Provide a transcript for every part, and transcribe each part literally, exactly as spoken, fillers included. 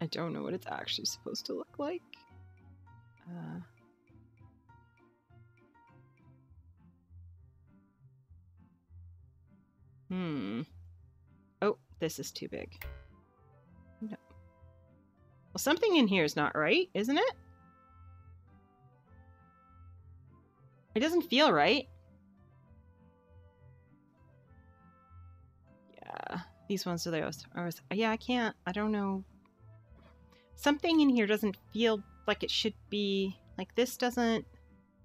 I don't know what it's actually supposed to look like. Uh, hmm. Oh, this is too big. No. Well, something in here is not right, isn't it? It doesn't feel right. Yeah. These ones are those. Yeah, I can't. I don't know. Something in here doesn't feel like it should be. Like this doesn't.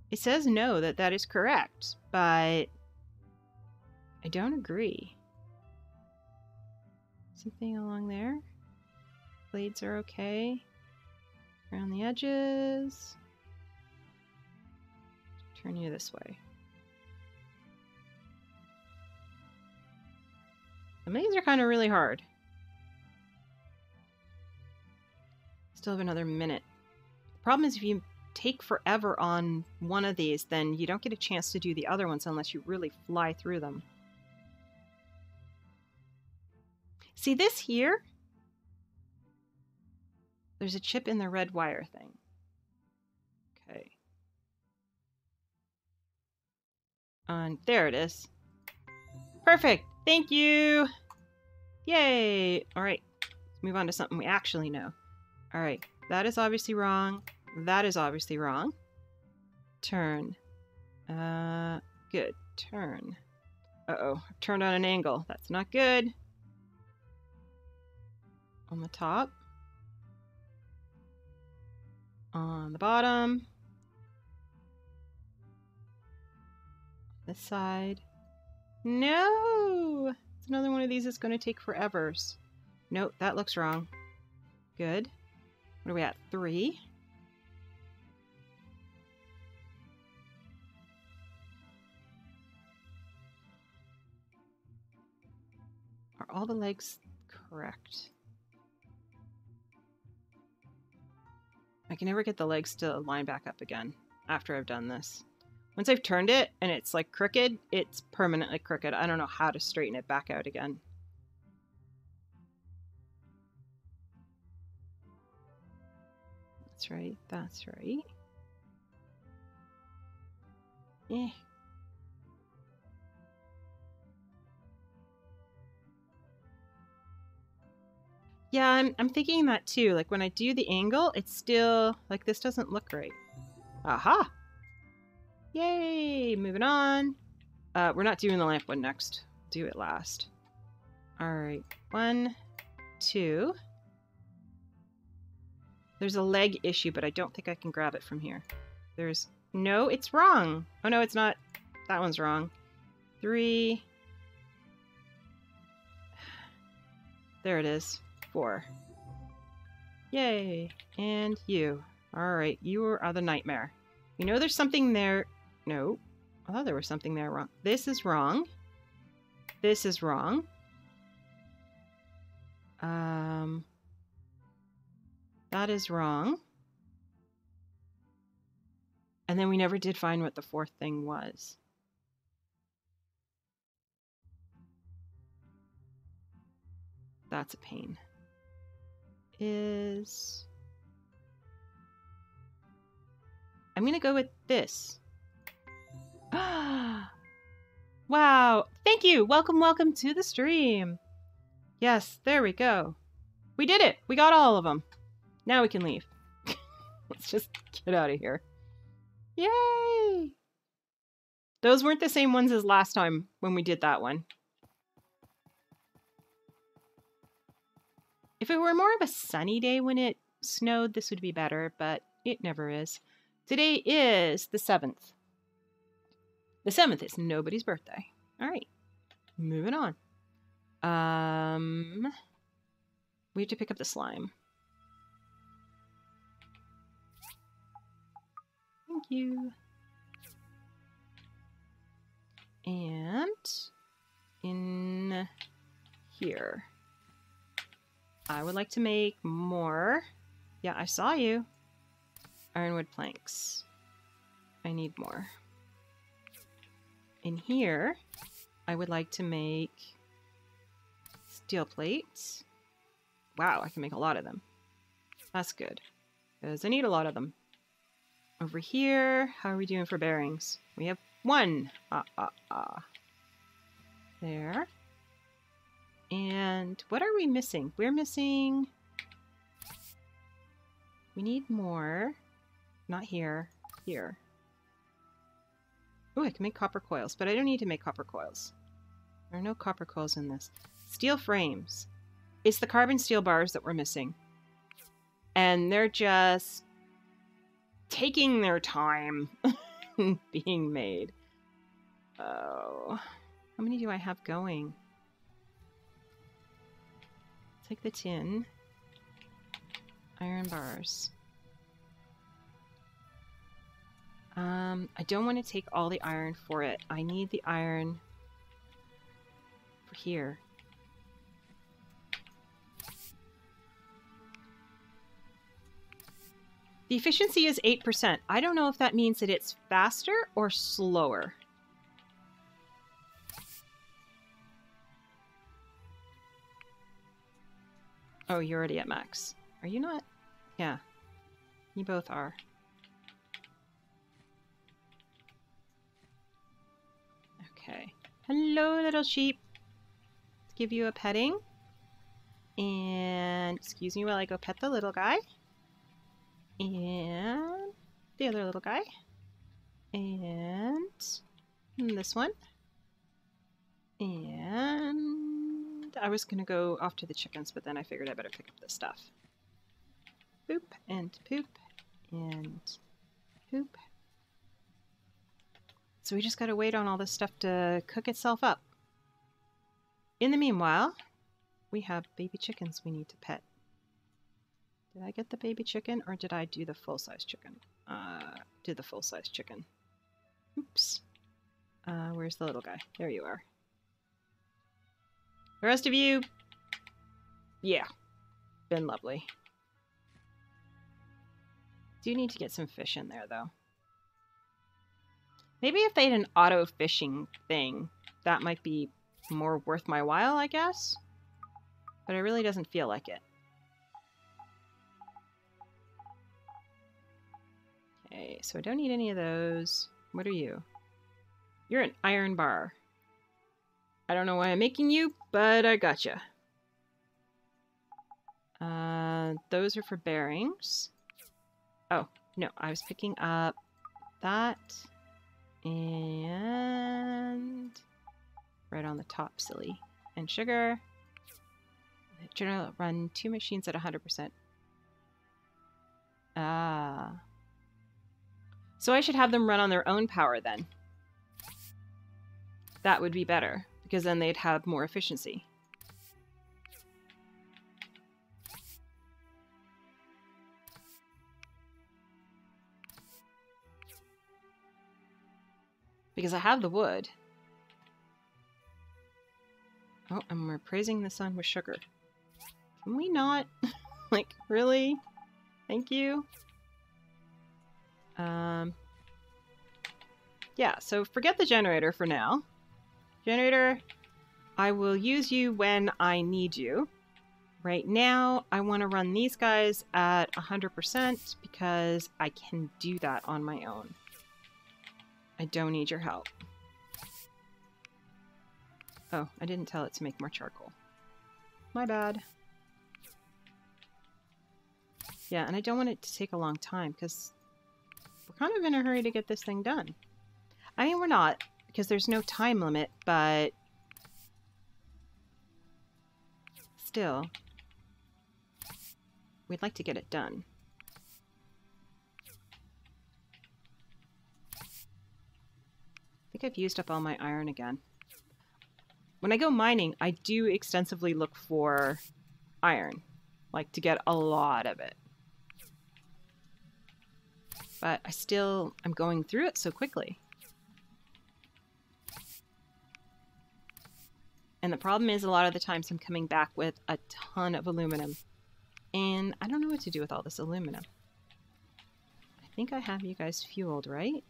It says no, that that is correct, but I don't agree. Something along there. Blades are okay. Around the edges. Turn you this way. Some of these are kind of really hard. Still have another minute. The problem is if you take forever on one of these, then you don't get a chance to do the other ones unless you really fly through them. See this here? There's a chip in the red wire thing. Okay. And there it is. Perfect. Thank you. Yay. All right. Let's move on to something we actually know. All right. That is obviously wrong. That is obviously wrong. Turn. Uh, good. Turn. Uh-oh. I've turned on an angle. That's not good. On the top. On the bottom. This side. No! It's another one of these that's going to take forever. Nope, that looks wrong. Good. What are we at? Three. Are all the legs correct? I can never get the legs to line back up again after I've done this. Once I've turned it and it's like crooked, it's permanently crooked. I don't know how to straighten it back out again. That's right. That's right. Eh. Yeah, I'm, I'm thinking that too. Like when I do the angle, it's still like this doesn't look right. Aha! Yay! Moving on. Uh, we're not doing the lamp one next. Do it last. Alright. One, two. There's a leg issue, but I don't think I can grab it from here. There's... No, it's wrong! Oh no, it's not. That one's wrong. Three. There it is. Four. Yay! And you. Alright, you are the nightmare. You know there's something there... No. I thought there was something there wrong. This is wrong. This is wrong. Um, that is wrong. And then we never did find what the fourth thing was. That's a pain. Is... I'm going to go with this. Wow. Thank you. Welcome, welcome to the stream. Yes, there we go. We did it. We got all of them. Now we can leave. Let's just get out of here. Yay. Those weren't the same ones as last time when we did that one. If it were more of a sunny day when it snowed, this would be better, but it never is. Today is the seventh. The seventh is nobody's birthday. All right. Moving on. Um, we have to pick up the slime. Thank you. And in here. I would like to make more. Yeah, I saw you. Ironwood planks. I need more. In here, I would like to make steel plates. Wow, I can make a lot of them. That's good, because I need a lot of them. Over here, how are we doing for bearings? We have one. Ah, ah, ah. There. And what are we missing? We're missing... We need more. Not here. Here. Oh, I can make copper coils, but I don't need to make copper coils. There are no copper coils in this. Steel frames. It's the carbon steel bars that we're missing. And they're just taking their time being made. Oh. How many do I have going? Take the tin. Iron bars. Um, I don't want to take all the iron for it. I need the iron for here. The efficiency is eight percent. I don't know if that means that it's faster or slower. Oh, you're already at max. Are you not? Yeah. You both are. Okay. Hello, little sheep. Let's give you a petting. And excuse me while I go pet the little guy. And the other little guy. And this one. And I was going to go off to the chickens, but then I figured I better pick up this stuff. Poop and poop and poop. So we just got to wait on all this stuff to cook itself up. In the meanwhile, we have baby chickens we need to pet. Did I get the baby chicken or did I do the full-size chicken? Uh, do the full-size chicken. Oops. Uh, where's the little guy? There you are. The rest of you, yeah, been lovely. Do need to get some fish in there, though. Maybe if they had an auto-fishing thing, that might be more worth my while, I guess. But it really doesn't feel like it. Okay, so I don't need any of those. What are you? You're an iron bar. I don't know why I'm making you, but I gotcha. Uh, those are for bearings. Oh, no, I was picking up that and right on the top, silly. And sugar. General run two machines at one hundred percent. Ah. So I should have them run on their own power then. That would be better, because then they'd have more efficiency. Because I have the wood. Oh, and we're praising the sun with sugar. Can we not? Like, really? Thank you. Um, yeah, so forget the generator for now. Generator, I will use you when I need you. Right now, I want to run these guys at one hundred percent because I can do that on my own. I don't need your help. Oh, I didn't tell it to make more charcoal. My bad. Yeah, and I don't want it to take a long time because we're kind of in a hurry to get this thing done. I mean, we're not because there's no time limit, but still, we'd like to get it done. I think I've used up all my iron again. When I go mining, I do extensively look for iron, like to get a lot of it. But I still, I'm going through it so quickly. And the problem is a lot of the times I'm coming back with a ton of aluminum. And I don't know what to do with all this aluminum. I think I have you guys fueled, right?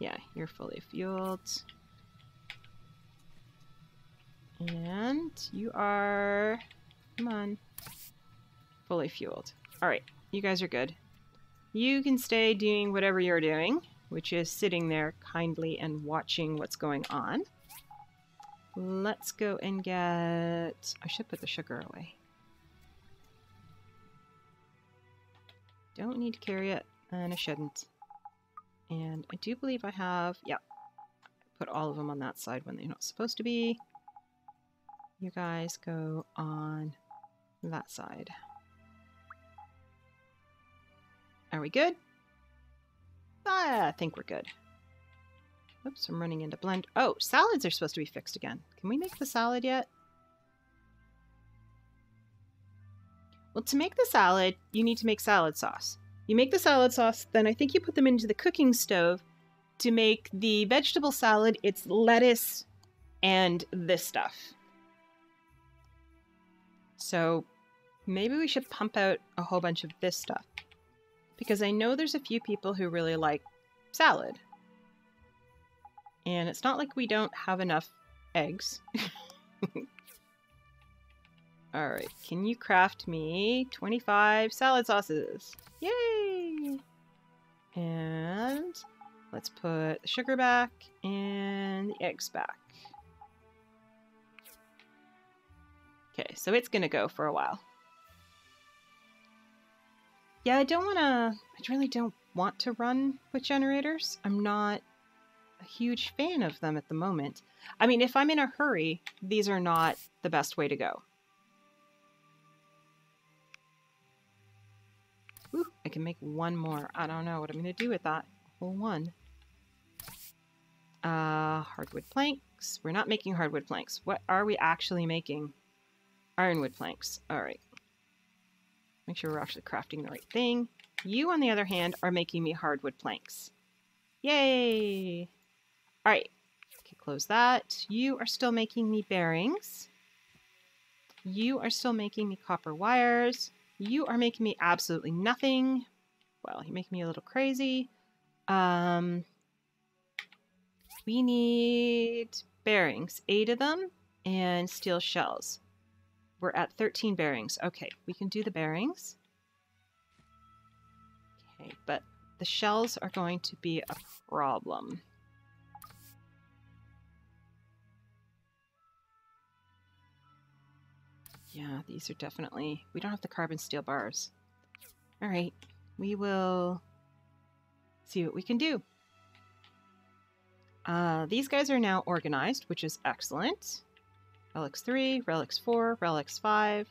Yeah, you're fully fueled. And you are, come on, fully fueled. All right, you guys are good. You can stay doing whatever you're doing, which is sitting there kindly and watching what's going on. Let's go and get... I should put the sugar away. Don't need to carry it, and I shouldn't. And I do believe I have... Yep. Put all of them on that side when they're not supposed to be. You guys go on that side. Are we good? Ah, I think we're good. Oops, I'm running into blend. Oh, salads are supposed to be fixed again. Can we make the salad yet? Well, to make the salad, you need to make salad sauce. You make the salad sauce, then I think you put them into the cooking stove to make the vegetable salad. It's lettuce and this stuff. So maybe we should pump out a whole bunch of this stuff, because I know there's a few people who really like salad. And it's not like we don't have enough eggs. Alright, can you craft me twenty-five salad sauces? Yay! And let's put the sugar back and the eggs back. Okay, so it's gonna go for a while. Yeah, I don't wanna... I really don't want to run with generators. I'm not a huge fan of them at the moment. I mean, if I'm in a hurry, these are not the best way to go. Ooh, I can make one more. I don't know what I'm going to do with that whole one. Uh, hardwood planks. We're not making hardwood planks. What are we actually making? Ironwood planks. All right. Make sure we're actually crafting the right thing. You, on the other hand, are making me hardwood planks. Yay! All right. Okay, close that. You are still making me bearings. You are still making me copper wires. You are making me absolutely nothing. Well, you're making me a little crazy. Um, we need bearings, eight of them, and steel shells. We're at thirteen bearings. Okay, we can do the bearings. Okay, but the shells are going to be a problem. Yeah, these are definitely... We don't have the carbon steel bars. All right, we will see what we can do. Uh, these guys are now organized, which is excellent. Relics three, Relics four, Relics five,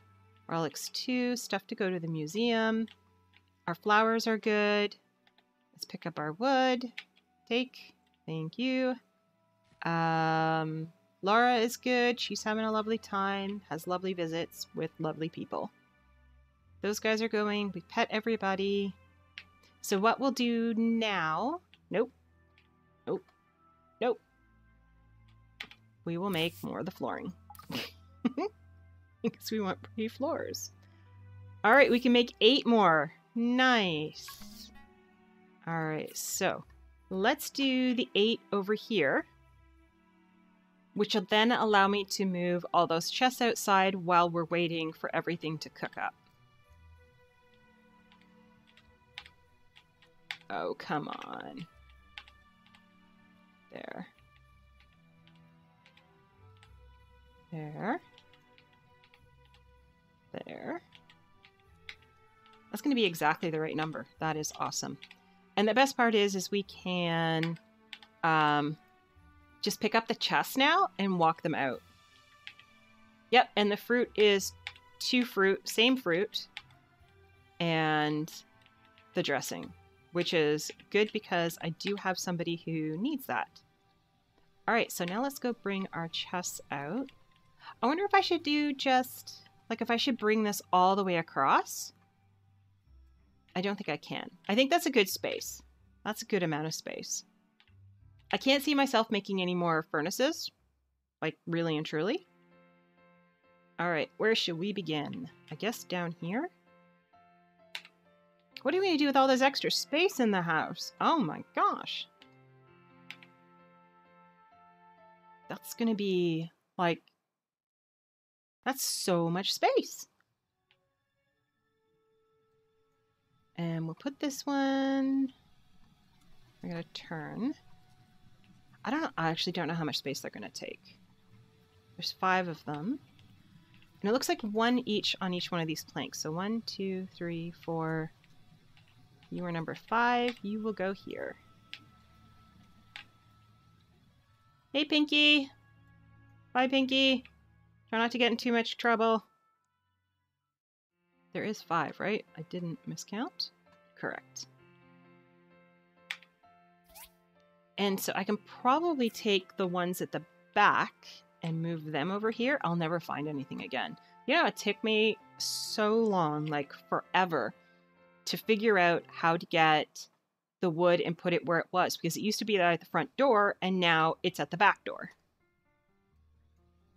Relics two, stuff to go to the museum. Our flowers are good. Let's pick up our wood. Take. Thank you. Um... Laura is good. She's having a lovely time, has lovely visits with lovely people. Those guys are going. We pet everybody. So what we'll do now... Nope. Nope. Nope. We will make more of the flooring. Because we want pretty floors. All right, we can make eight more. Nice. All right, so let's do the eight over here, which will then allow me to move all those chests outside while we're waiting for everything to cook up. Oh, come on. There. There. There. That's going to be exactly the right number. That is awesome. And the best part is, is we can... Um, Just pick up the chests now and walk them out. Yep, and the fruit is two fruit, same fruit, and the dressing, which is good because I do have somebody who needs that. All right, so now let's go bring our chests out. I wonder if I should do just, like if I should bring this all the way across. I don't think I can. I think that's a good space. That's a good amount of space. I can't see myself making any more furnaces, like really and truly. All right, where should we begin? I guess down here? What are we gonna do with all this extra space in the house? Oh my gosh. That's gonna be like, that's so much space. And we'll put this one, we're going to turn. I don't know, I actually don't know how much space they're going to take. There's five of them. And it looks like one each on each one of these planks. So one, two, three, four. You are number five. You will go here. Hey, Pinky. Bye, Pinky. Try not to get in too much trouble. There is five, right? I didn't miscount. Correct. And so I can probably take the ones at the back and move them over here. I'll never find anything again. Yeah, it took me so long, like forever, to figure out how to get the wood and put it where it was, because it used to be at the front door and now it's at the back door.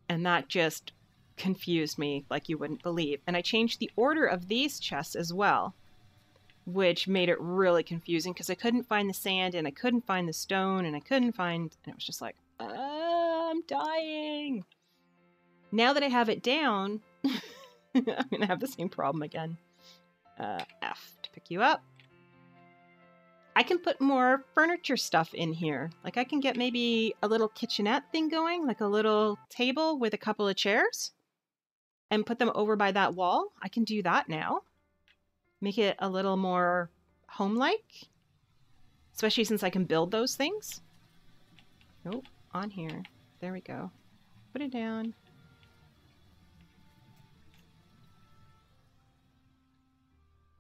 And that just confused me like you wouldn't believe. And I changed the order of these chests as well, which made it really confusing because I couldn't find the sand and I couldn't find the stone and I couldn't find, and it was just like, oh, I'm dying. Now that I have it down, I'm going to have the same problem again. Uh, F to pick you up. I can put more furniture stuff in here. Like I can get maybe a little kitchenette thing going, like a little table with a couple of chairs and put them over by that wall. I can do that now. Make it a little more home-like, especially since I can build those things. Nope, on here. There we go. Put it down.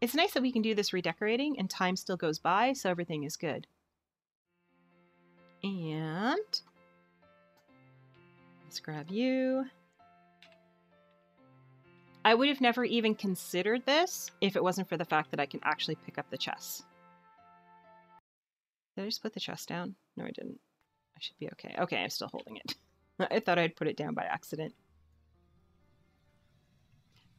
It's nice that we can do this redecorating and time still goes by, so everything is good. And let's grab you. I would have never even considered this if it wasn't for the fact that I can actually pick up the chest. Did I just put the chest down? No, I didn't. I should be okay. Okay, I'm still holding it. I thought I'd put it down by accident.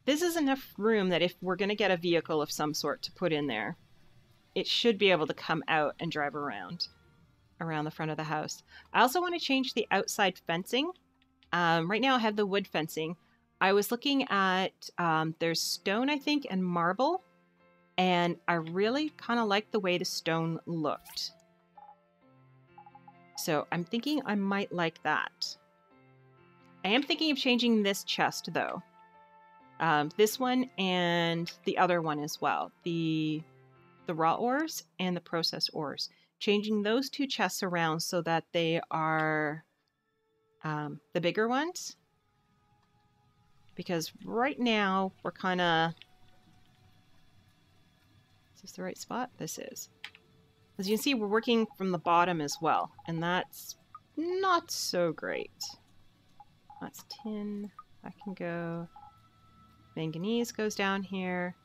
This is enough room that if we're going to get a vehicle of some sort to put in there, it should be able to come out and drive around, around the front of the house. I also want to change the outside fencing. Um, right now I have the wood fencing. I was looking at, um, there's stone, I think, and marble. And I really kind of like the way the stone looked. So I'm thinking I might like that. I am thinking of changing this chest though. Um, this one and the other one as well. The, the raw ores and the processed ores. Changing those two chests around so that they are um, the bigger ones. Because right now we're kind of... Is this the right spot? This is. As you can see, we're working from the bottom as well. And that's not so great. That's tin. That can go... Manganese goes down here.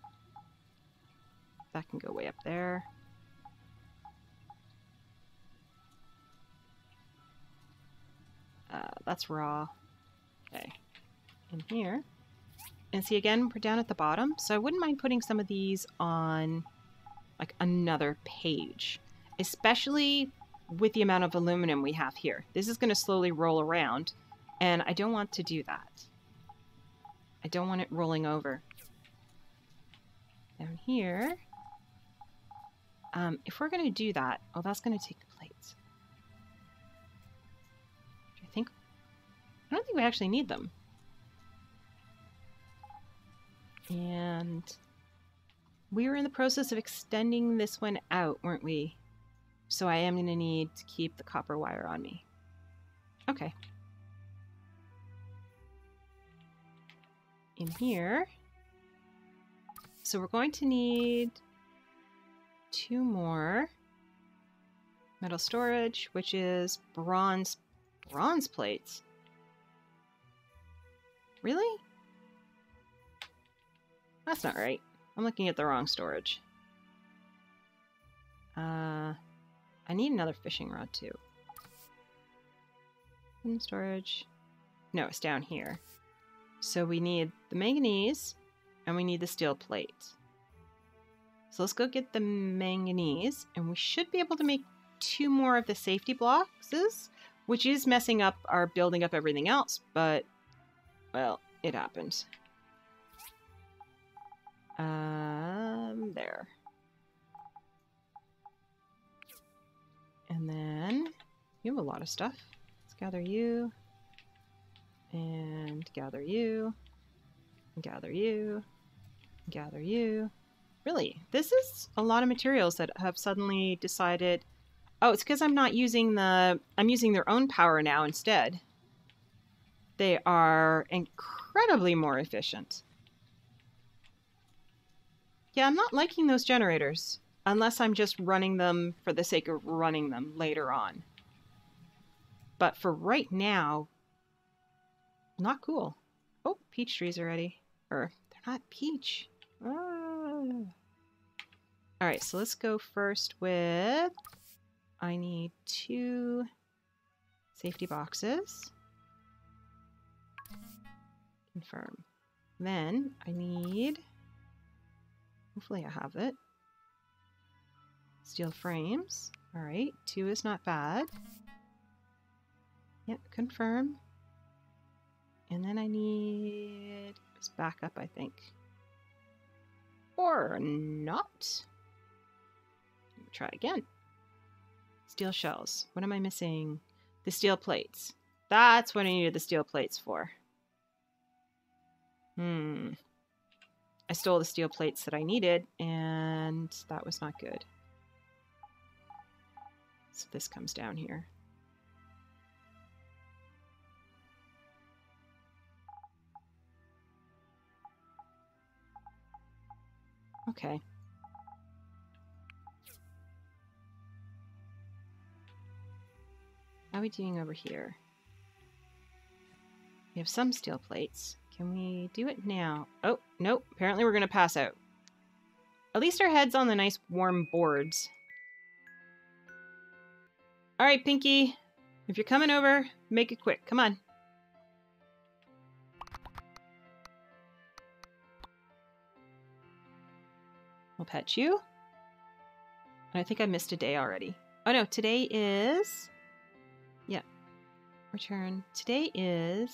That can go way up there. Uh, that's raw. Okay. In here. And see, again, we're down at the bottom. So I wouldn't mind putting some of these on like another page, especially with the amount of aluminum we have here. This is going to slowly roll around, and I don't want to do that. I don't want it rolling over. Down here. Um, if we're going to do that... Oh, that's going to take the plates. I think... I don't think we actually need them. And... We were in the process of extending this one out, weren't we? So I am going to need to keep the copper wire on me. Okay. In here. So we're going to need two more metal storage, which is bronze bronze plates. Really? That's not right. I'm looking at the wrong storage. Uh, I need another fishing rod too. In storage. No, it's down here. So we need the manganese, and we need the steel plate. So let's go get the manganese, and we should be able to make two more of the safety boxes, which is messing up our building up everything else, but, well, it happens. Um, there. do a lot of stuff. Let's gather you, and gather you, and gather you, and gather you. Really, this is a lot of materials that have suddenly decided, oh, it's because I'm not using the, I'm using their own power now instead. They are incredibly more efficient. Yeah, I'm not liking those generators, unless I'm just running them for the sake of running them later on. But for right now, not cool. Oh, peach trees already. Or, they're not peach. Ah. Alright, so let's go first with... I need two safety boxes. Confirm. Then I need... Hopefully I have it. Steel frames. Alright, two is not bad. Yep, confirm. And then I need... It's back up, I think. Or not. Let me try again. Steel shells. What am I missing? The steel plates. That's what I needed the steel plates for. Hmm. I stole the steel plates that I needed, and that was not good. So this comes down here. Okay. How are we doing over here? We have some steel plates. Can we do it now? Oh, nope. Apparently we're going to pass out. At least our head's on the nice warm boards. All right, Pinky. If you're coming over, make it quick. Come on. I'll pet you. And I think I missed a day already. Oh no, today is... Yeah. Return. Today is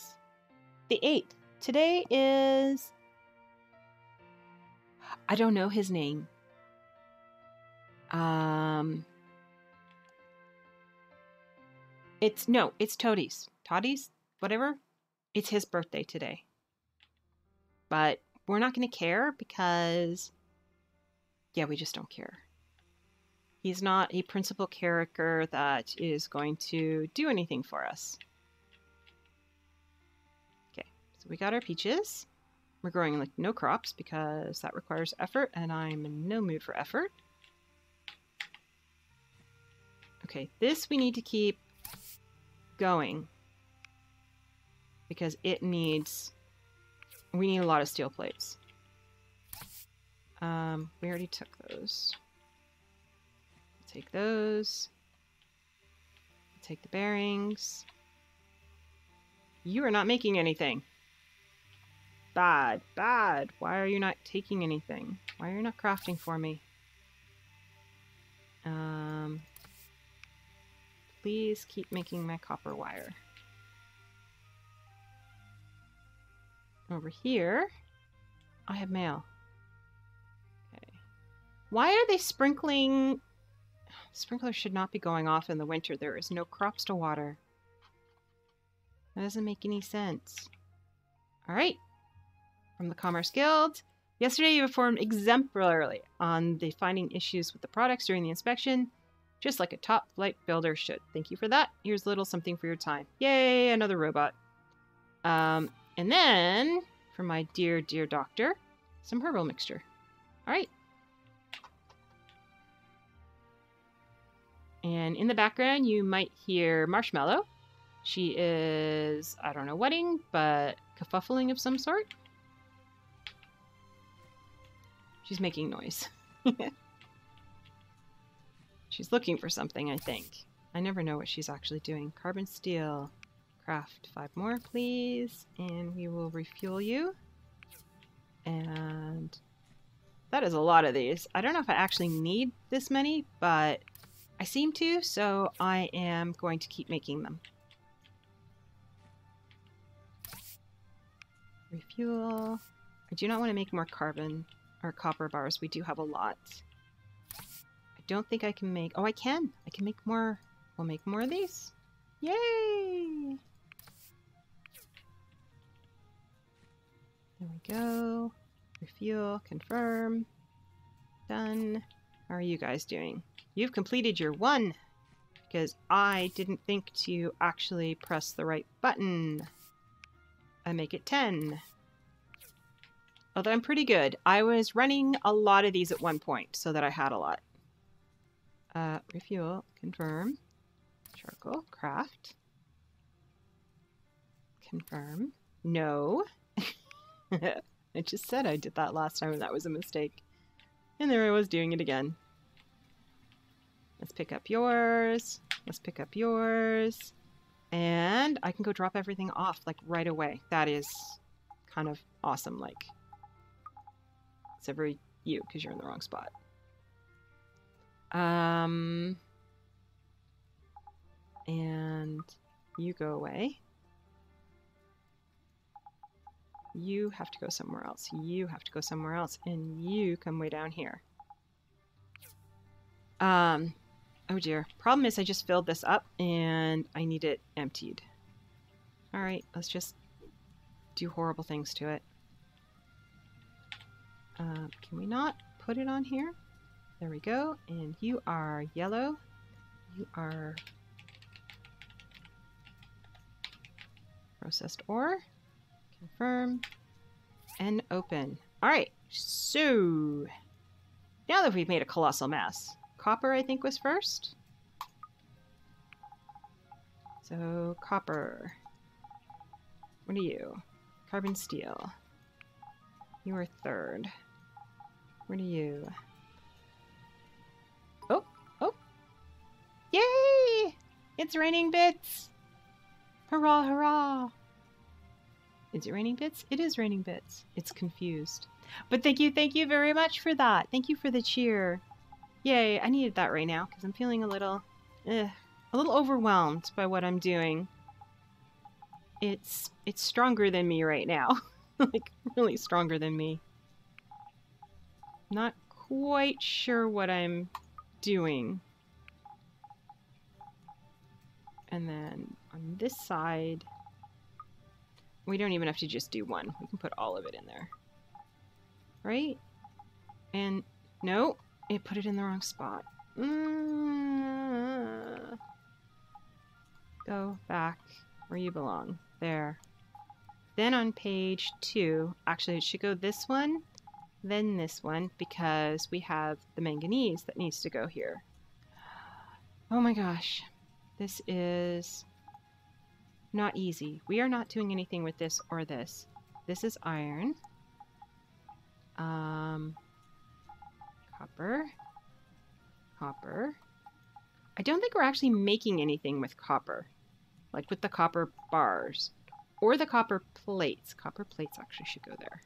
the eighth. Today is... I don't know his name. Um... It's... No, it's Toadie's. Toadie's? Whatever. It's his birthday today. But we're not going to care because... Yeah, we just don't care. He's not a principal character that is going to do anything for us. Okay, so we got our peaches. We're growing like no crops because that requires effort, and I'm in no mood for effort. Okay, this we need to keep going because it needs... We need a lot of steel plates. Um, we already took those. Take those. Take the bearings. You are not making anything. Bad, bad. Why are you not taking anything? Why are you not crafting for me? Um, please keep making my copper wire. Over here, I have mail. Why are they sprinkling? Sprinklers should not be going off in the winter. There is no crops to water. That doesn't make any sense. All right. From the Commerce Guild. Yesterday you performed exemplarily on the finding issues with the products during the inspection, just like a top flight builder should. Thank you for that. Here's a little something for your time. Yay, another robot. Um, and then, for my dear, dear doctor, some herbal mixture. All right. And in the background, you might hear Marshmallow. She is, I don't know, wedding, but kerfuffling of some sort. She's making noise. She's looking for something, I think. I never know what she's actually doing. Carbon steel. Craft five more, please. And we will refuel you. And that is a lot of these. I don't know if I actually need this many, but... I seem to, so I am going to keep making them. Refuel. I do not want to make more carbon or copper bars. We do have a lot. I don't think I can make... Oh, I can! I can make more. We'll make more of these. Yay! There we go. Refuel, confirm. Done. How are you guys doing? You've completed your one! Because I didn't think to actually press the right button. I make it ten. Although I'm pretty good. I was running a lot of these at one point, so that I had a lot. Uh, refuel, confirm. Charcoal, craft. Confirm. No. I just said I did that last time and that was a mistake. And there I was doing it again. Let's pick up yours. Let's pick up yours. And I can go drop everything off, like, right away. That is kind of awesome, like. Except for you, because you're in the wrong spot. Um... And you go away. You have to go somewhere else. You have to go somewhere else. And you come way down here. Um... Oh dear. Problem is I just filled this up and I need it emptied. Alright, let's just do horrible things to it. Uh, can we not put it on here? There we go. And you are yellow. You are processed ore. Confirm. And open. Alright, so now that we've made a colossal mess. Copper, I think, was first. So, copper. What are you? Carbon steel. You are third. What are you? Oh! Oh! Yay! It's raining bits! Hurrah, hurrah! Is it raining bits? It is raining bits. It's confused. But thank you, thank you very much for that. Thank you for the cheer. Yay, I needed that right now, because I'm feeling a little, eh, a little overwhelmed by what I'm doing. It's, it's stronger than me right now. Like, really stronger than me. Not quite sure what I'm doing. And then on this side, we don't even have to just do one. We can put all of it in there. Right? And, no. It put it in the wrong spot. Mm. Go back where you belong. There. Then on page two, actually it should go this one, then this one, because we have the manganese that needs to go here. Oh my gosh. This is not easy. We are not doing anything with this or this. This is iron. Um... Copper. Copper. I don't think we're actually making anything with copper. Like with the copper bars. Or the copper plates. Copper plates actually should go there.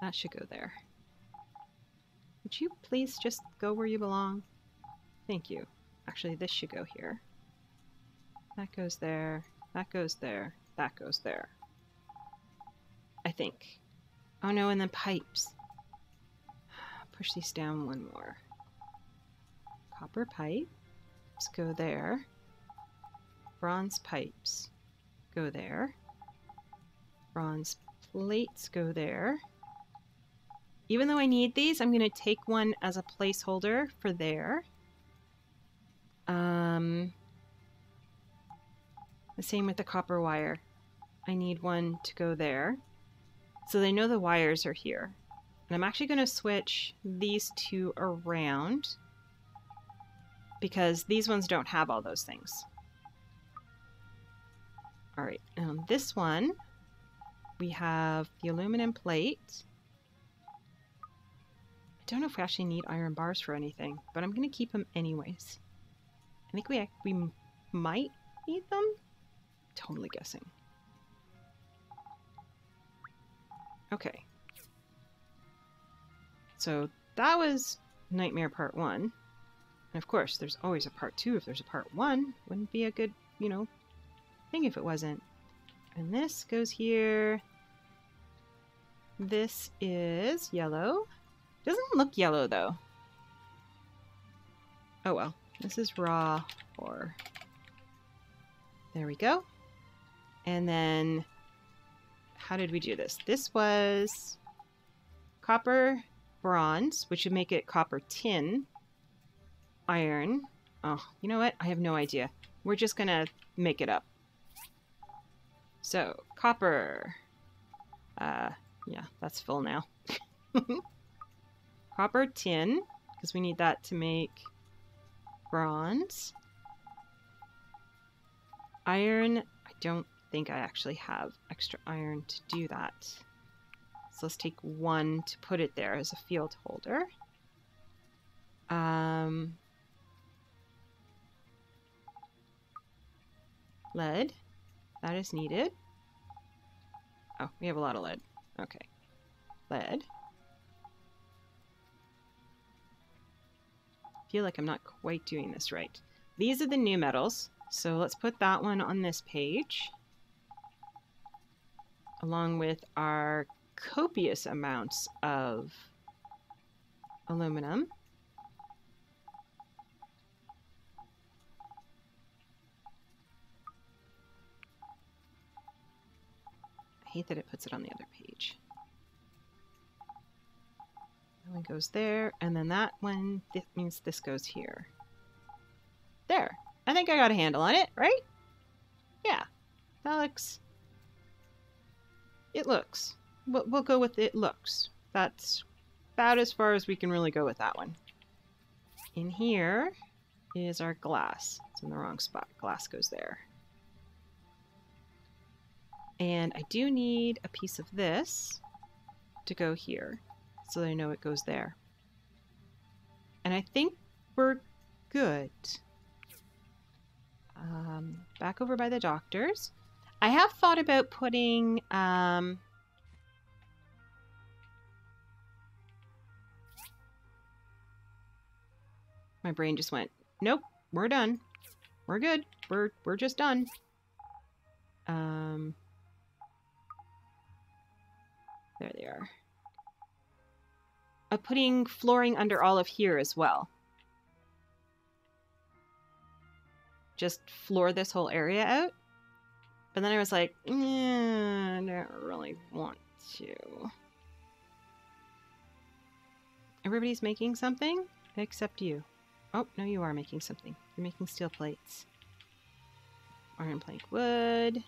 That should go there. Would you please just go where you belong? Thank you. Actually, this should go here. That goes there. That goes there. That goes there. I think. Oh no, and then pipes. Push these down one more. Copper pipe. Let's go there. Bronze pipes. Go there. Bronze plates go there. Even though I need these, I'm going to take one as a placeholder for there. Um, the same with the copper wire. I need one to go there. So they know the wires are here. And I'm actually going to switch these two around because these ones don't have all those things. All right, on this one, we have the aluminum plate. I don't know if we actually need iron bars for anything, but I'm going to keep them anyways. I think we, we might need them. Totally guessing. Okay, so that was Nightmare Part one, and of course there's always a Part two if there's a Part one. Wouldn't be a good, you know, thing if it wasn't. And this goes here. This is yellow. Doesn't look yellow though. Oh well, This is raw ore. There we go. And then how did we do this? This was copper, bronze, which would make it copper, tin, iron. Oh, you know what? I have no idea. We're just going to make it up. So, copper. Uh, yeah, that's full now. Copper, tin, because we need that to make bronze. Iron, I don't think I actually have extra iron to do that. So let's take one to put it there as a field holder. Um, lead, that is needed. Oh, we have a lot of lead. Okay. Lead. I feel like I'm not quite doing this right. These are the new metals. So let's put that one on this page, along with our copious amounts of aluminum. I hate that it puts it on the other page. That one goes there, and then that one, this means this goes here. There. I think I got a handle on it, right? Yeah. That looks... It looks. We'll, we'll go with it looks. That's about as far as we can really go with that one. In here is our glass. It's in the wrong spot. Glass goes there. And I do need a piece of this to go here so that I know it goes there. And I think we're good. Um, back over by the doctor's. I have thought about putting um, my brain just went, nope, we're done. We're good. We're, we're just done. Um, there they are. I'm putting flooring under all of here as well. Just floor this whole area out. But then I was like, yeah, I don't really want to. Everybody's making something except you. Oh, no, you are making something. You're making steel plates. Iron plank wood.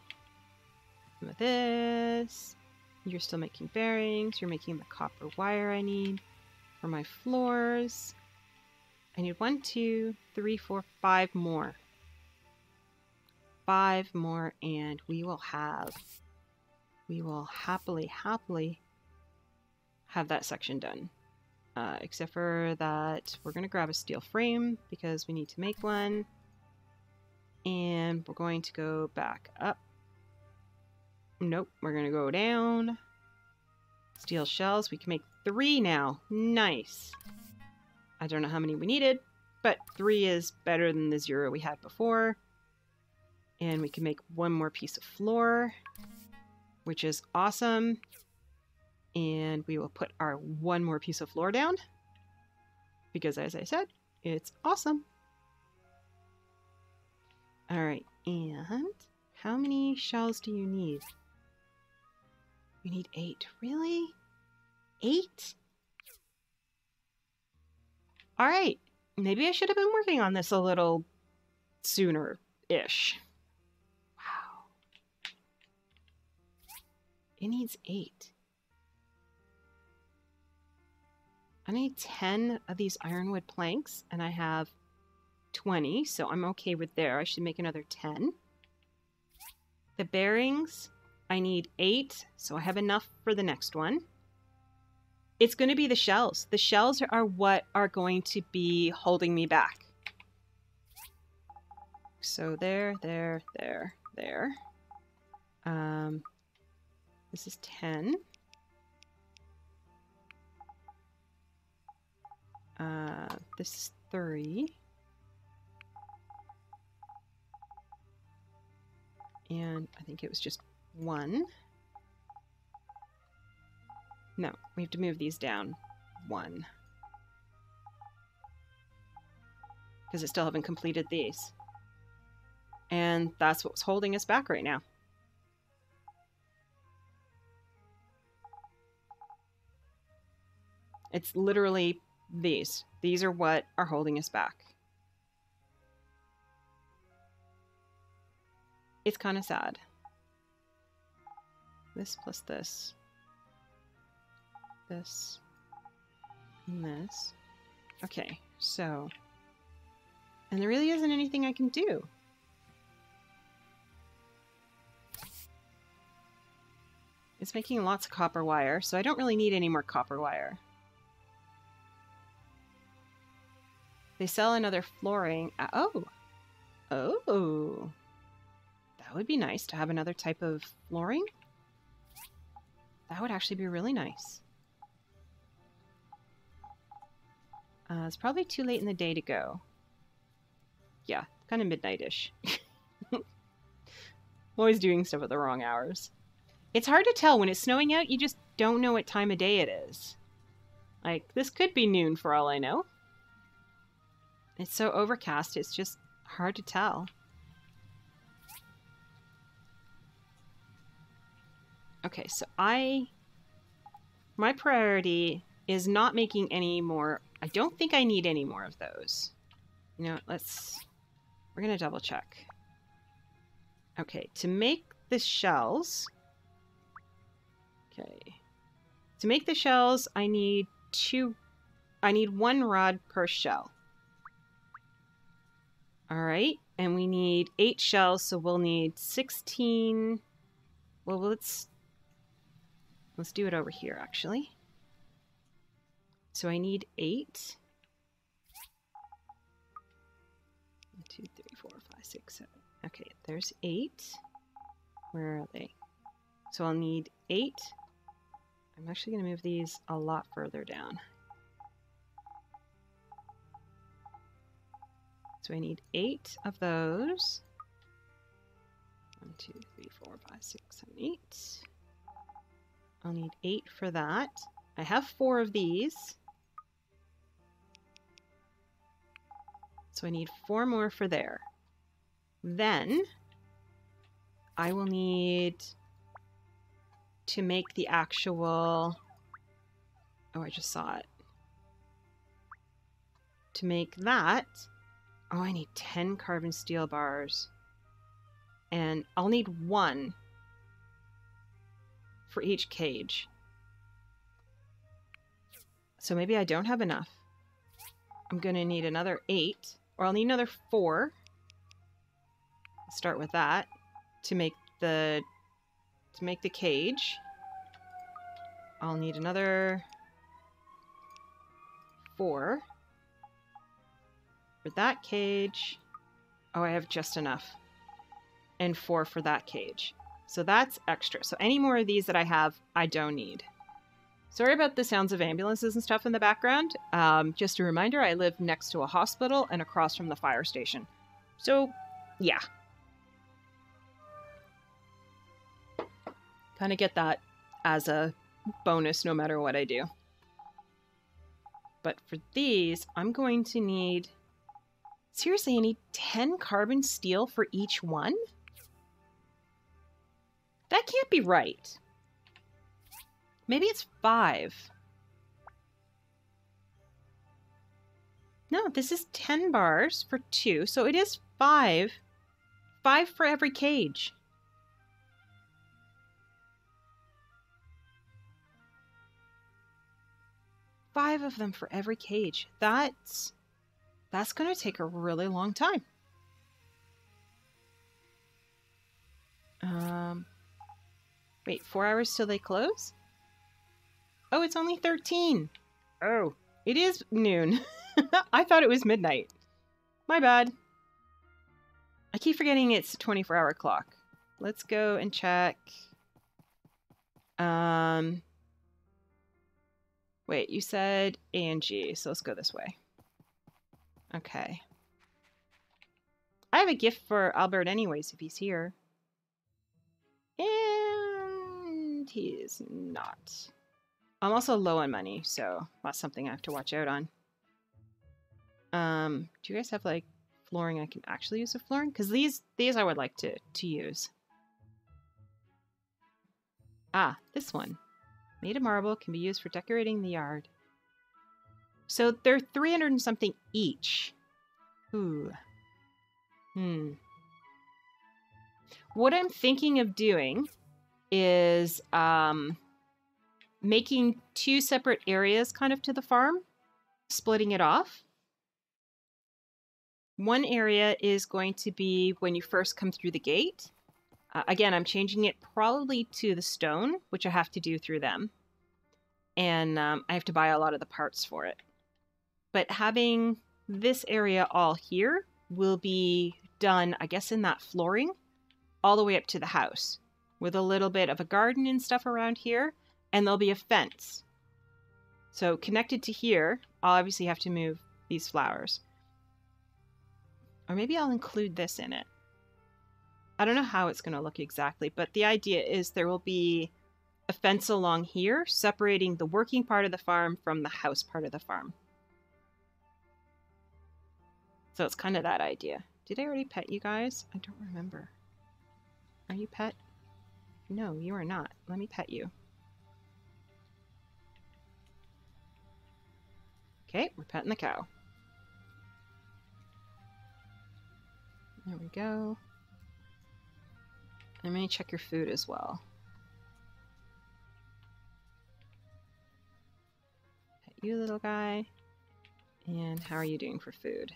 And with this. You're still making bearings. You're making the copper wire I need for my floors. I need one, two, three, four, five more. Five more, and we will have, we will happily, happily have that section done. Uh, except for that we're going to grab a steel frame because we need to make one. And we're going to go back up. Nope, we're going to go down. Steel shells. We can make three now. Nice. I don't know how many we needed, but three is better than the zero we had before. And we can make one more piece of floor, which is awesome. And we will put our one more piece of floor down because, as I said, it's awesome. All right. And how many shells do you need? You need eight. Really? Eight? All right. Maybe I should have been working on this a little sooner-ish. It needs eight. I need ten of these ironwood planks, and I have twenty, so I'm okay with there. I should make another ten. The bearings, I need eight, so I have enough for the next one. It's going to be the shells. The shells are what are going to be holding me back. So there, there, there, there. Um... This is ten. Uh, this is three. And I think it was just one. No, we have to move these down. One. because I still haven't completed these. And that's what's holding us back right now. It's literally these. These are what are holding us back. It's kind of sad. This plus this. This. And this. Okay, so. And there really isn't anything I can do. It's making lots of copper wire, so I don't really need any more copper wire. They sell another flooring. Oh. Oh. That would be nice to have another type of flooring. That would actually be really nice. Uh, it's probably too late in the day to go. Yeah, kind of midnight-ish. I'm always doing stuff at the wrong hours. It's hard to tell. When it's snowing out, you just don't know what time of day it is. Like, this could be noon for all I know. It's so overcast, it's just hard to tell. Okay, so I... My priority is not making any more... I don't think I need any more of those. You know, let's... We're going to double check. Okay, to make the shells... Okay. To make the shells, I need two... I need one rod per shell. Alright, and we need eight shells, so we'll need sixteen... Well, let's... Let's do it over here, actually. So I need eight. One, two, three, four, five, six, seven. Okay, there's eight. Where are they? So I'll need eight. I'm actually going to move these a lot further down. So I need eight of those. One, two, three, four, five, six, seven, eight. I'll need eight for that. I have four of these. So I need four more for there. Then I will need to make the actual... Oh, I just saw it. To make that... Oh, I need ten carbon steel bars. And I'll need one for each cage. So maybe I don't have enough. I'm going to need another eight, or I'll need another four. I'll start with that to make the to make the cage. I'll need another four for that cage. Oh, I have just enough. And four for that cage. So that's extra. So any more of these that I have, I don't need. Sorry about the sounds of ambulances and stuff in the background. Um, just a reminder, I live next to a hospital and across from the fire station. So, yeah. Kind of get that as a bonus no matter what I do. But for these, I'm going to need... Seriously, I need ten carbon steel for each one? That can't be right. Maybe it's five. No, this is ten bars for two, so it is five. Five for every cage. Five of them for every cage. That's... That's going to take a really long time. Um... Wait, four hours till they close? Oh, it's only thirteen. Oh, it is noon. I thought it was midnight. My bad. I keep forgetting it's a twenty-four hour clock. Let's go and check. Um, wait, you said A and G, so let's go this way. Okay. I have a gift for Albert anyways, if he's here. And he is not. I'm also low on money, so that's something I have to watch out on. Um, do you guys have like flooring I can actually use a flooring? Because these these I would like to to use. Ah, this one. Made of marble, can be used for decorating the yard. So they're three hundred and something each. Ooh. Hmm. What I'm thinking of doing is um, making two separate areas kind of to the farm, splitting it off. One area is going to be when you first come through the gate. Uh, again, I'm changing it probably to the stone, which I have to do through them. And um, I have to buy a lot of the parts for it. But having this area all here will be done, I guess, in that flooring all the way up to the house, with a little bit of a garden and stuff around here, and there'll be a fence. So connected to here, I'll obviously have to move these flowers. Or maybe I'll include this in it. I don't know how it's going to look exactly, but the idea is there will be a fence along here, separating the working part of the farm from the house part of the farm. So it's kind of that idea. Did I already pet you guys? I don't remember. Are you pet? No, you are not. Let me pet you. Okay, we're petting the cow. There we go. I'm going to check your food as well. Pet you, little guy. And how are you doing for food?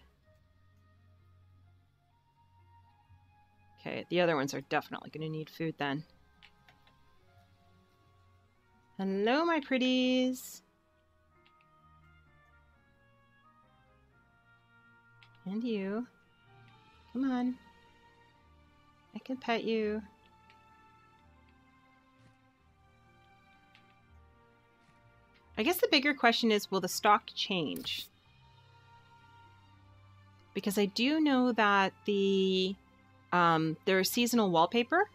Okay, the other ones are definitely going to need food then. Hello, my pretties. And you. Come on. I can pet you. I guess the bigger question is, will the stock change? Because I do know that the um, there's seasonal wallpaper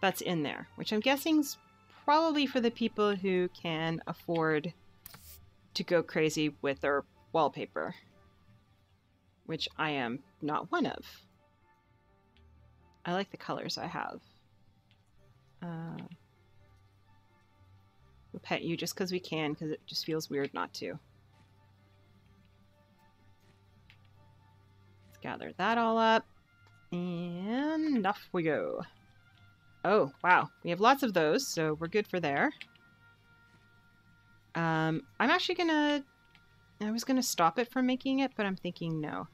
that's in there, which I'm guessing is probably for the people who can afford to go crazy with their wallpaper, which I am not one of. I like the colors I have. Uh, we'll pet you just because we can, because it just feels weird not to. Let's gather that all up. And off we go. Oh, wow. We have lots of those, so we're good for there. Um, I'm actually going to... I was going to stop it from making it, but I'm thinking no.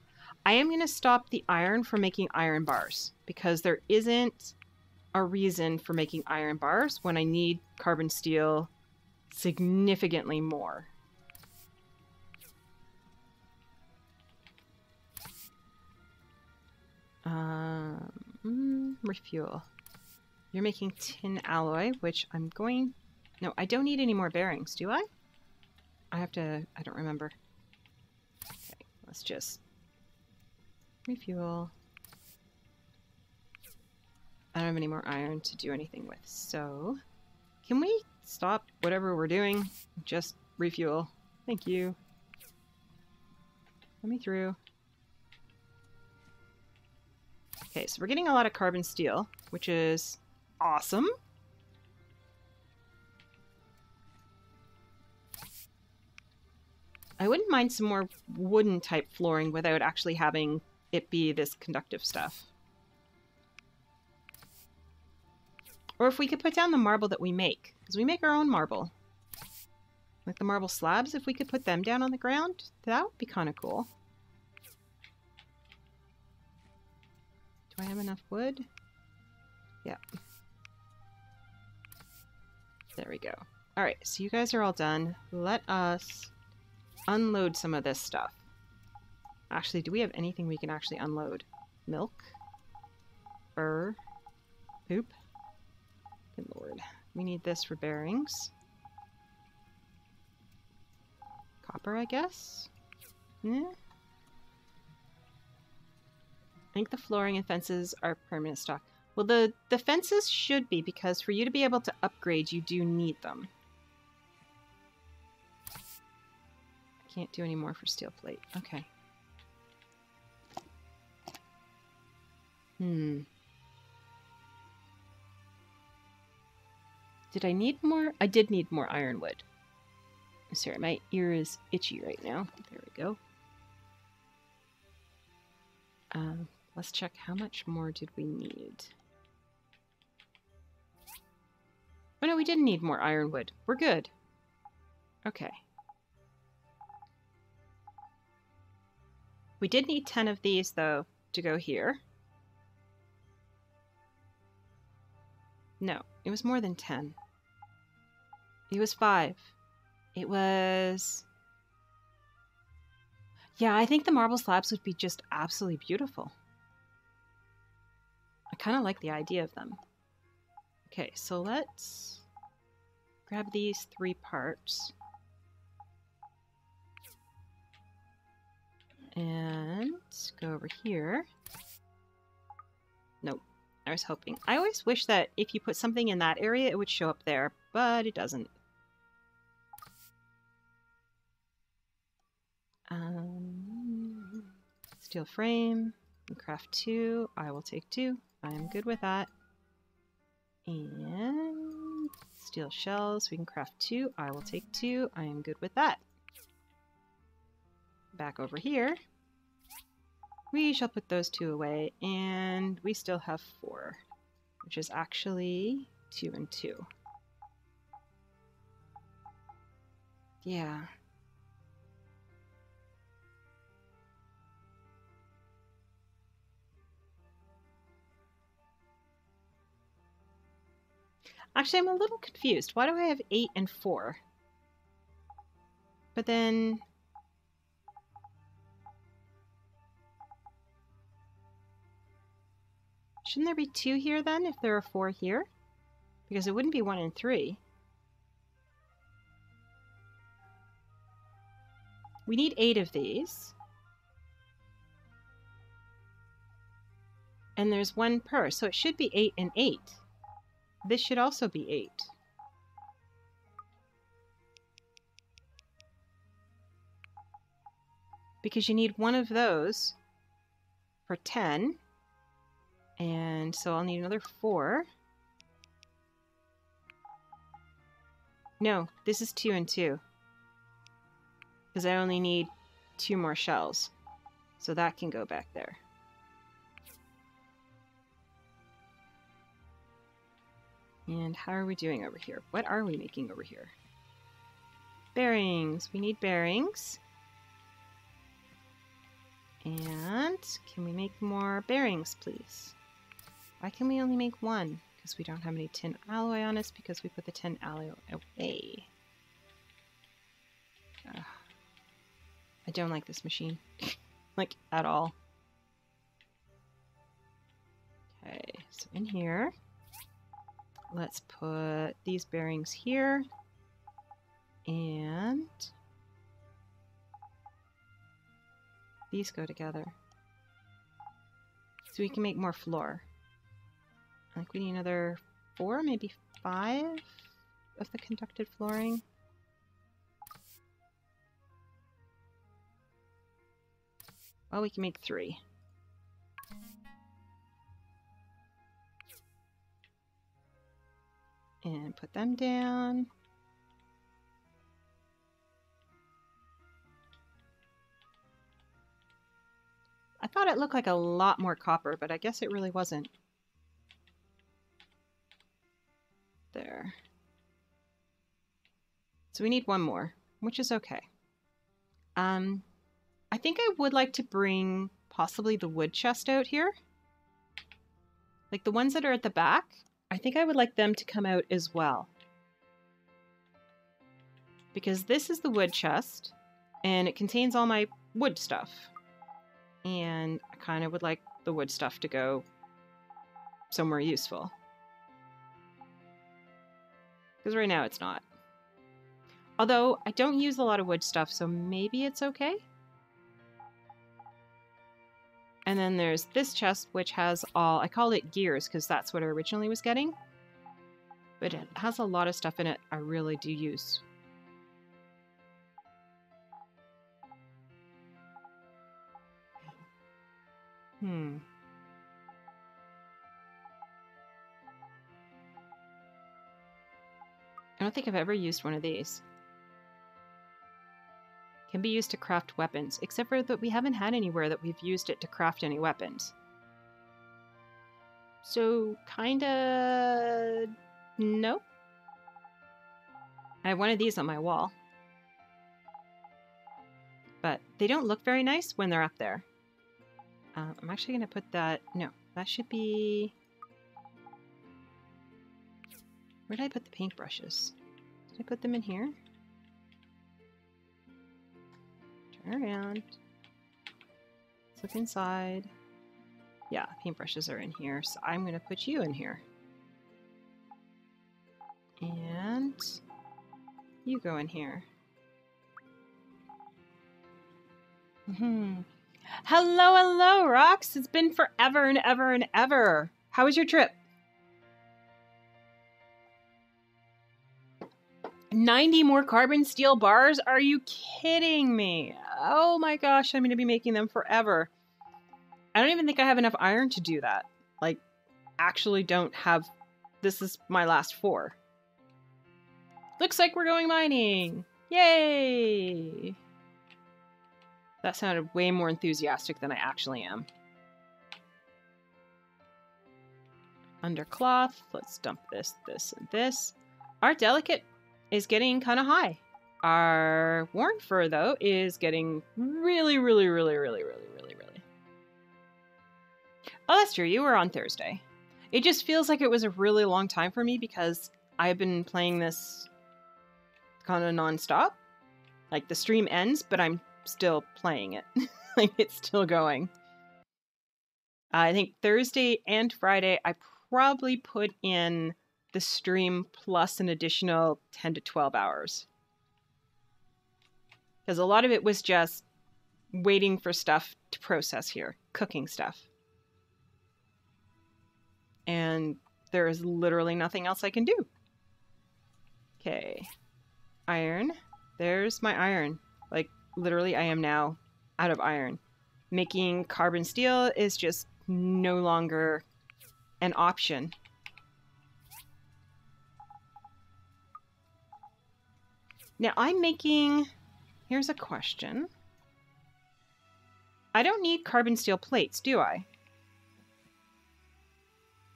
I am going to stop the iron from making iron bars, because there isn't a reason for making iron bars when I need carbon steel significantly more. Um, refuel. You're making tin alloy, which I'm going... No, I don't need any more bearings, do I? I have to... I don't remember. Okay, let's just... refuel. I don't have any more iron to do anything with, so can we stop whatever we're doing? Just refuel. Thank you. Let me through. Okay, so we're getting a lot of carbon steel, which is awesome. I wouldn't mind some more wooden type flooring without actually having it be this conductive stuff. Or if we could put down the marble that we make, because we make our own marble. Like the marble slabs, if we could put them down on the ground, that would be kind of cool. Do I have enough wood? Yeah. There we go. All right, so you guys are all done. Let us unload some of this stuff. Actually, do we have anything we can actually unload? Milk? Fur? Poop? Good lord. We need this for bearings. Copper, I guess? Yeah. I think the flooring and fences are permanent stock. Well, the, the fences should be, because for you to be able to upgrade, you do need them. Can't do any more for steel plate. Okay. Hmm. Did I need more? I did need more ironwood. Sorry, my ear is itchy right now. There we go. Um, let's check how much more did we need. Oh no, we didn't need more ironwood. We're good. Okay. We did need ten of these, though, to go here. No, it was more than ten. It was five. It was... Yeah, I think the marble slabs would be just absolutely beautiful. I kind of like the idea of them. Okay, so let's grab these three parts. And let's go over here. Nope. I was hoping. I always wish that if you put something in that area, it would show up there, but it doesn't. Um, steel frame and craft two. I will take two. I am good with that. And steel shells. We can craft two. I will take two. I am good with that. Back over here. We shall put those two away, and we still have four, which is actually two and two. Yeah. Actually, I'm a little confused. Why do I have eight and four? But then... Shouldn't there be two here then, if there are four here? Because it wouldn't be one and three. We need eight of these. And there's one per, so it should be eight and eight. This should also be eight. Because you need one of those for ten. And so I'll need another four. No, this is two and two. Because I only need two more shells. So that can go back there. And how are we doing over here? What are we making over here? Bearings. We need bearings. And can we make more bearings, please? Why can we only make one? Because we don't have any tin alloy on us, because we put the tin alloy away. Ugh. I don't like this machine. Like, at all. Okay, so in here, let's put these bearings here. And these go together. So we can make more floor. I think we need another four, maybe five of the conducted flooring. Well, we can make three. And put them down. I thought it looked like a lot more copper, but I guess it really wasn't. There. So we need one more, which is okay. Um, I think I would like to bring possibly the wood chest out here. Like the ones that are at the back, I think I would like them to come out as well. Because this is the wood chest, and it contains all my wood stuff. And I kind of would like the wood stuff to go somewhere useful. Because right now it's not. Although, I don't use a lot of wood stuff, so maybe it's okay? And then there's this chest, which has all... I call it gears, because that's what I originally was getting. But it has a lot of stuff in it I really do use. Hmm. I don't think I've ever used one of these. Can be used to craft weapons, except for that we haven't had anywhere that we've used it to craft any weapons. So, kinda... no. I have one of these on my wall. But they don't look very nice when they're up there. Uh, I'm actually going to put that... no, that should be... where did I put the paintbrushes? Did I put them in here? Turn around. Look inside. Yeah, paintbrushes are in here, so I'm going to put you in here. And you go in here. Mm-hmm. Hello, hello, Rox. It's been forever and ever and ever. How was your trip? ninety more carbon steel bars? Are you kidding me? Oh my gosh, I'm going to be making them forever. I don't even think I have enough iron to do that. Like, actually don't have... this is my last four. Looks like we're going mining. Yay! That sounded way more enthusiastic than I actually am. Under cloth, let's dump this, this, and this. Our delicate is getting kind of high. Our worn fur, though, is getting really, really, really, really, really, really, really. Oh, that's true. You were on Thursday. It just feels like it was a really long time for me because I've been playing this kind of non-stop. Like, the stream ends, but I'm still playing it. Like, it's still going. Uh, I think Thursday and Friday I probably put in the stream plus an additional ten to twelve hours, because a lot of it was just waiting for stuff to process here, cooking stuff, and there is literally nothing else I can do. Okay, iron. There's my iron. Like, literally, I am now out of iron. Making carbon steel is just no longer an option. Now I'm making... here's a question. I don't need carbon steel plates, do I?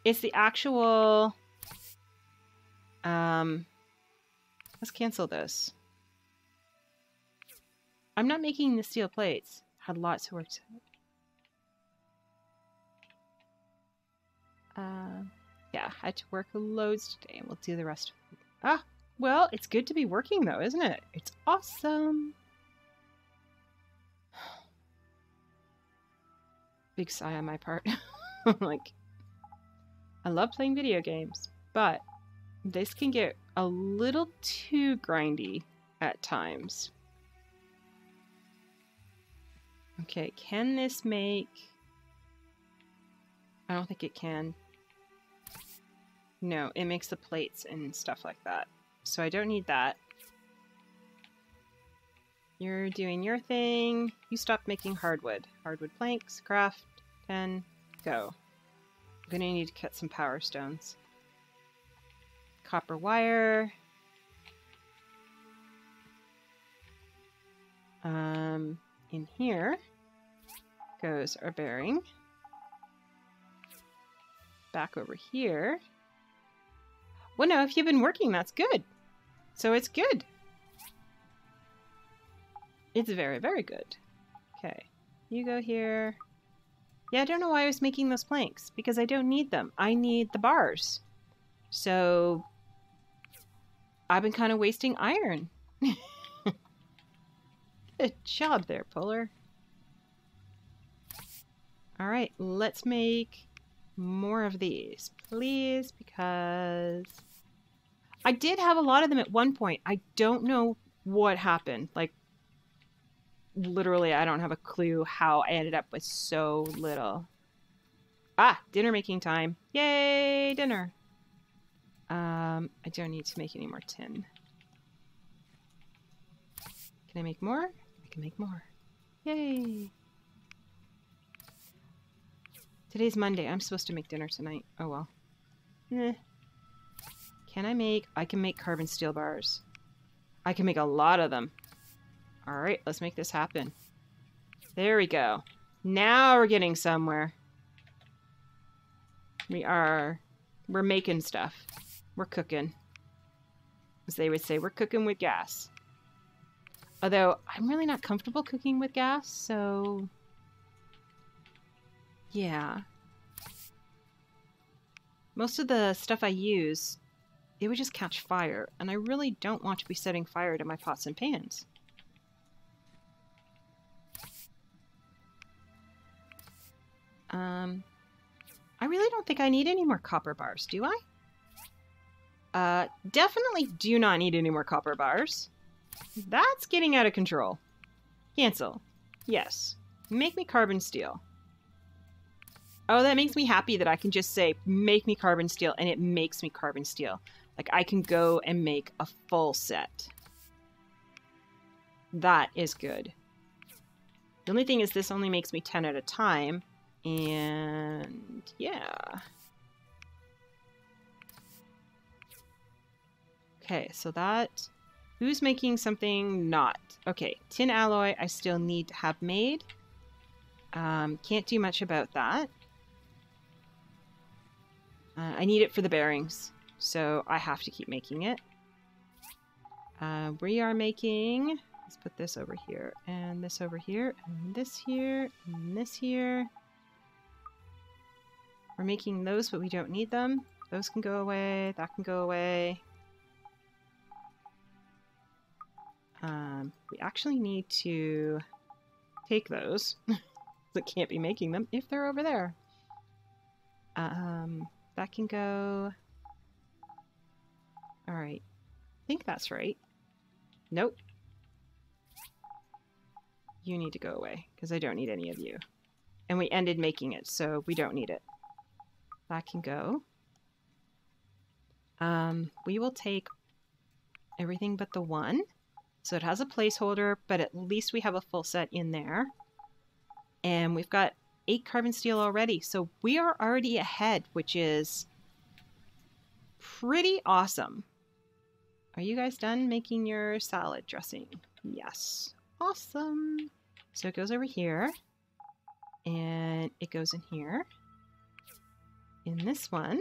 It's the actual... Um, let's cancel this. I'm not making the steel plates. Had lots of work to do. Uh, yeah, I had to work loads today, and we'll do the rest of it. Ah, well, it's good to be working, though, isn't it? It's awesome. Big sigh on my part. Like, I love playing video games, but this can get a little too grindy at times. Okay, can this make... I don't think it can. No, it makes the plates and stuff like that. So I don't need that. You're doing your thing. You stop making hardwood. Hardwood planks, craft, ten, go. I'm gonna need to cut some power stones. Copper wire. Um, in here goes our bearing. Back over here. Well, no, if you've been working, that's good. So it's good. It's very, very good. Okay. You go here. Yeah, I don't know why I was making those planks, because I don't need them. I need the bars. So I've been kind of wasting iron. Good job there, Polar. All right, let's make... more of these, please, because I did have a lot of them at one point. I don't know what happened. Like, literally, I don't have a clue how I ended up with so little. Ah, dinner making time. Yay, dinner. Um, I don't need to make any more tin. Can I make more? I can make more. Yay. Today's Monday. I'm supposed to make dinner tonight. Oh well. Eh. Can I make... I can make carbon steel bars. I can make a lot of them. Alright, let's make this happen. There we go. Now we're getting somewhere. We are... We're making stuff. We're cooking. As they would say, we're cooking with gas. Although, I'm really not comfortable cooking with gas, so... Yeah. Most of the stuff I use, it would just catch fire, and I really don't want to be setting fire to my pots and pans. Um, I really don't think I need any more copper bars, do I? Uh, definitely do not need any more copper bars. That's getting out of control. Cancel. Yes. Make me carbon steel. Oh, that makes me happy that I can just say, make me carbon steel, and it makes me carbon steel. Like, I can go and make a full set. That is good. The only thing is this only makes me ten at a time. And... yeah. Okay, so that... Who's making something not? Okay, tin alloy I still need to have made. Um, can't do much about that. Uh, I need it for the bearings, so I have to keep making it. Uh, we are making... Let's put this over here, and this over here, and this here, and this here. We're making those, but we don't need them. Those can go away, that can go away. Um, we actually need to take those. That can't be making them if they're over there. Um, that can go... Alright. I think that's right. Nope. You need to go away, because I don't need any of you. And we ended making it, so we don't need it. That can go. Um, we will take everything but the one. So it has a placeholder, but at least we have a full set in there. And we've got eight carbon steel already, so we are already ahead, which is pretty awesome. Are you guys done making your salad dressing? Yes. Awesome. So it goes over here, and it goes in here. In this one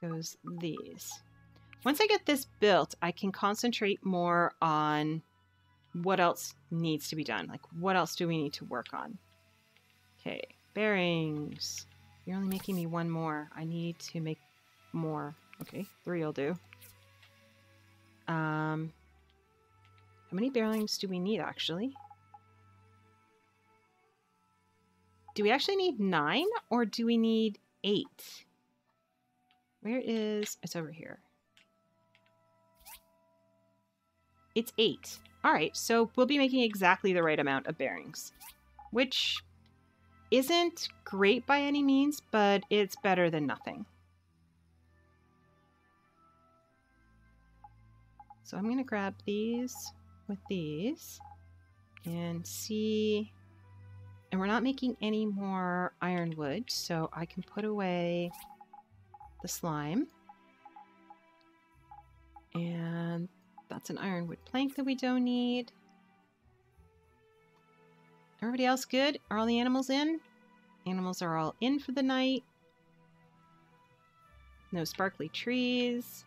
goes these. Once I get this built, I can concentrate more on what else needs to be done. Like, what else do we need to work on? Okay, bearings. You're only making me one more. I need to make more. Okay, three will do. Um, how many bearings do we need, actually? Do we actually need nine, or do we need eight? Where is... It's over here. It's eight. All right, so we'll be making exactly the right amount of bearings, which isn't great by any means, but it's better than nothing. So I'm going to grab these with these and see... And we're not making any more iron wood, so I can put away the slime. And... That's an ironwood plank that we don't need. Everybody else good? Are all the animals in? Animals are all in for the night. No sparkly trees.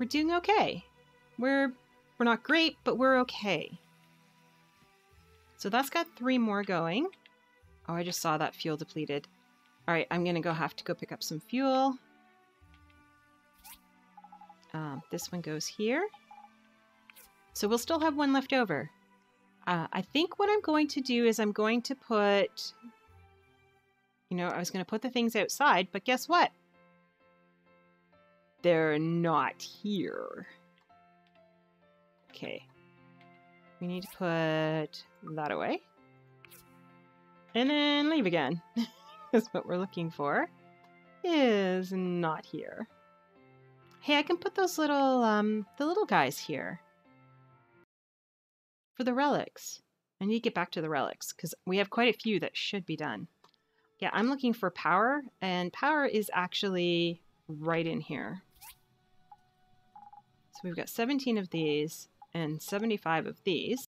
We're doing okay. We're we're not great, but we're okay. So that's got three more going. Oh, I just saw that fuel depleted. All right, I'm gonna go have to go pick up some fuel. Um, this one goes here. So we'll still have one left over. Uh, I think what I'm going to do is I'm going to put... You know, I was going to put the things outside, but guess what? They're not here. Okay. We need to put that away. And then leave again. That's what we're looking for. Is not here. Hey, I can put those little, um, the little guys here. For the relics. I need to get back to the relics, because we have quite a few that should be done. Yeah, I'm looking for power, and power is actually right in here. So we've got seventeen of these and seventy-five of these.